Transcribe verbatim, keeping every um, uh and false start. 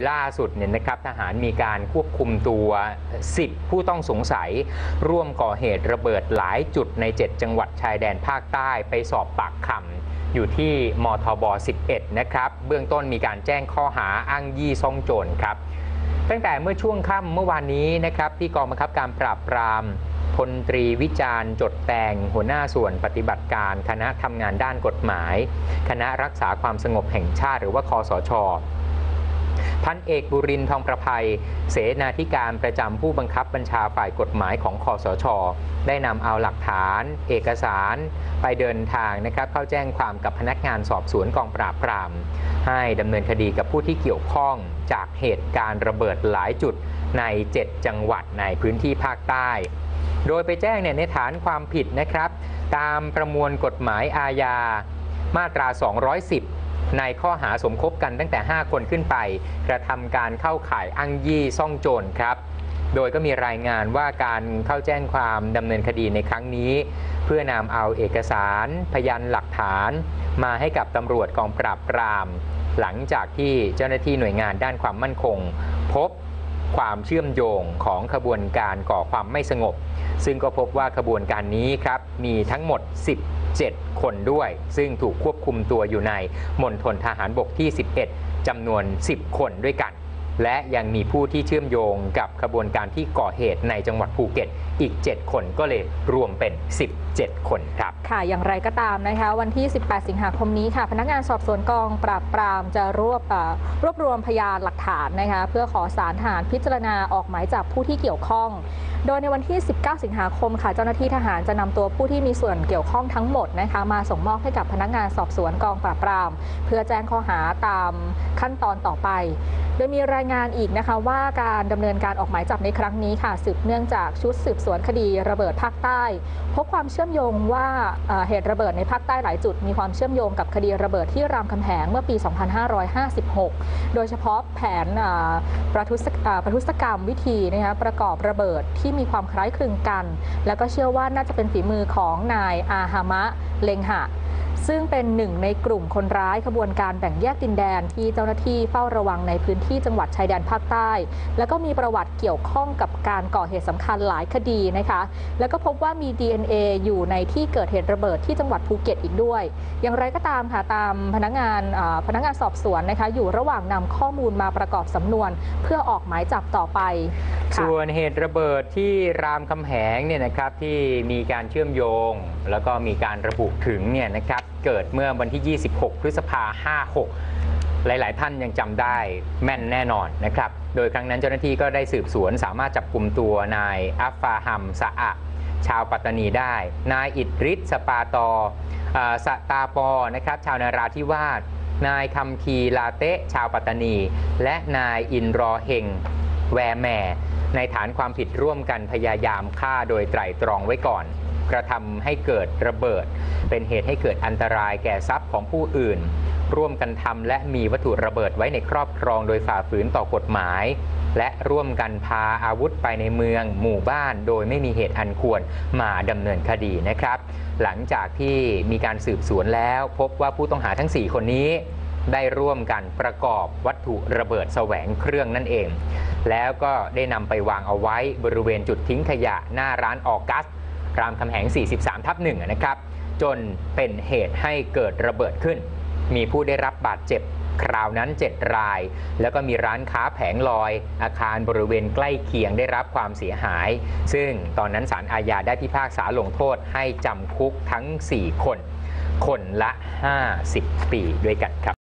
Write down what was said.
ล่าสุดเนี่ยนะครับทหารมีการควบคุมตัวสิบผู้ต้องสงสัยร่วมก่อเหตุระเบิดหลายจุดในเจ็ดจังหวัดชายแดนภาคใต้ไปสอบปากคำอยู่ที่มทบสิบเอ็ดนะครับเบื้องต้นมีการแจ้งข้อหาอ้างยี่ซ่องโจรครับตั้งแต่เมื่อช่วงค่ำเมื่อวานนี้นะครับที่กองบังคับการปราบปรามพลตรีวิจารณ์จดแตงหัวหน้าส่วนปฏิบัติการคณะทำงานด้านกฎหมายคณะรักษาความสงบแห่งชาติหรือว่าคสช.พันเอกบุรินทร์ทองประภัยเสนาธิการประจำผู้บังคับบัญชาฝ่ายกฎหมายของคสช.ได้นำเอาหลักฐานเอกสารไปเดินทางนะครับเข้าแจ้งความกับพนักงานสอบสวนกองปราบปรามให้ดำเนินคดีกับผู้ที่เกี่ยวข้องจากเหตุการณ์ระเบิดหลายจุดในเจ็ดจังหวัดในพื้นที่ภาคใต้โดยไปแจ้งเนี่ยในฐานความผิดนะครับตามประมวลกฎหมายอาญามาตราสองร้อยสิบในข้อหาสมคบกันตั้งแต่ห้าคนขึ้นไปกระทำการเข้าข่ายอ้างยี่ซ่องโจรครับโดยก็มีรายงานว่าการเข้าแจ้งความดำเนินคดีในครั้งนี้เพื่อนำเอาเอกสารพยานหลักฐานมาให้กับตำรวจกองปราบปรามหลังจากที่เจ้าหน้าที่หน่วยงานด้านความมั่นคงพบความเชื่อมโยงของขบวนการก่อความไม่สงบซึ่งก็พบว่าขบวนการนี้ครับมีทั้งหมดสิบเจ็ดคนด้วยซึ่งถูกควบคุมตัวอยู่ในมณฑลทหารบกที่สิบเอ็ดจำนวนสิบคนด้วยกันและยังมีผู้ที่เชื่อมโยงกับขบวนการที่ก่อเหตุในจังหวัดภูเก็ตอีกเจ็ดคนก็เลยรวมเป็นสิบเจ็ดคนครับค่ะอย่างไรก็ตามนะคะวันที่สิบแปดสิงหาคมนี้ค่ะพนักงานสอบสวนกองปราบปรามจะรวบรวบรวมพยานหลักฐานนะคะเพื่อขอศาลทหารพิจารณาออกหมายจับผู้ที่เกี่ยวข้องโดยในวันที่สิบเก้าสิงหาคมค่ะเจ้าหน้าที่ทหารจะนำตัวผู้ที่มีส่วนเกี่ยวข้องทั้งหมดนะคะมาส่งมอบให้กับพนักงานสอบสวนกองปราบปรามเพื่อแจ้งข้อหาตามขั้นตอนต่อไปโดยมีรายงานอีกนะคะว่าการดำเนินการออกหมายจับในครั้งนี้ค่ะสืบเนื่องจากชุดสืบสวนคดีระเบิดภาคใต้พบความเชื่อมโยงว่าเหตุระเบิดในภาคใต้หลายจุดมีความเชื่อมโยงกับคดีระเบิดที่รามคำแหงเมื่อปีสองพันห้าร้อยห้าสิบหกโดยเฉพาะแผนประทุษกรรมวิธีนะคะประกอบระเบิดที่มีความคล้ายคลึงกันแล้วก็เชื่อว่าน่าจะเป็นฝีมือของนายอาฮามะเลงหะซึ่งเป็นหนึ่งในกลุ่มคนร้ายขบวนการแบ่งแยกดินแดนที่เจ้าหน้าที่เฝ้าระวังในพื้นที่จังหวัดชายแดนภาคใต้แล้วก็มีประวัติเกี่ยวข้องกับการก่อเหตุสำคัญหลายคดีนะคะแล้วก็พบว่ามี ดี เอ็น เอ อยู่ในที่เกิดเหตุระเบิดที่จังหวัดภูเก็ตอีกด้วยอย่างไรก็ตามค่ะตามพนักงานพนักงานสอบสวนนะคะอยู่ระหว่างนำข้อมูลมาประกอบสำนวนเพื่อออกหมายจับต่อไปส่วนเหตุระเบิดที่รามคำแหงเนี่ยนะครับที่มีการเชื่อมโยงแล้วก็มีการระบุถึงเนี่ยนะครับเกิดเมื่อวันที่ยี่สิบหกพฤษภาคมห้าหกหลายๆท่านยังจำได้แม่นแน่นอนนะครับโดยครั้งนั้นเจ้าหน้าที่ก็ได้สืบสวนสามารถจับกุมตัวนายอัฟฟาฮัมสะอะชาวปัตตานีได้นายอิดริศสปาตอสตาปอนะครับชาวนาราธิวาสนายคำคีลาเตะชาวปัตตานีและนายอินรอเฮงแวแม่ในฐานความผิดร่วมกันพยายามฆ่าโดยไตร่ตรองไว้ก่อนกระทำให้เกิดระเบิดเป็นเหตุให้เกิดอันตรายแก่ทรัพย์ของผู้อื่นร่วมกันทำและมีวัตถุระเบิดไว้ในครอบครองโดยฝ่าฝืนต่อกฎหมายและร่วมกันพาอาวุธไปในเมืองหมู่บ้านโดยไม่มีเหตุอันควรมาดำเนินคดีนะครับหลังจากที่มีการสืบสวนแล้วพบว่าผู้ต้องหาทั้งสี่คนนี้ได้ร่วมกันประกอบวัตถุระเบิดแสวงเครื่องนั่นเองแล้วก็ได้นำไปวางเอาไว้บริเวณจุดทิ้งขยะหน้าร้านออกัสรามคำแหง สี่สิบสามทับหนึ่ง นะครับจนเป็นเหตุให้เกิดระเบิดขึ้นมีผู้ได้รับบาดเจ็บคราวนั้นเจ็ดรายแล้วก็มีร้านค้าแผงลอยอาคารบริเวณใกล้เคียงได้รับความเสียหายซึ่งตอนนั้นศาลอาญาได้พิพากษาลงโทษให้จำคุกทั้งสี่คนคนละห้าสิบปีด้วยกันครับ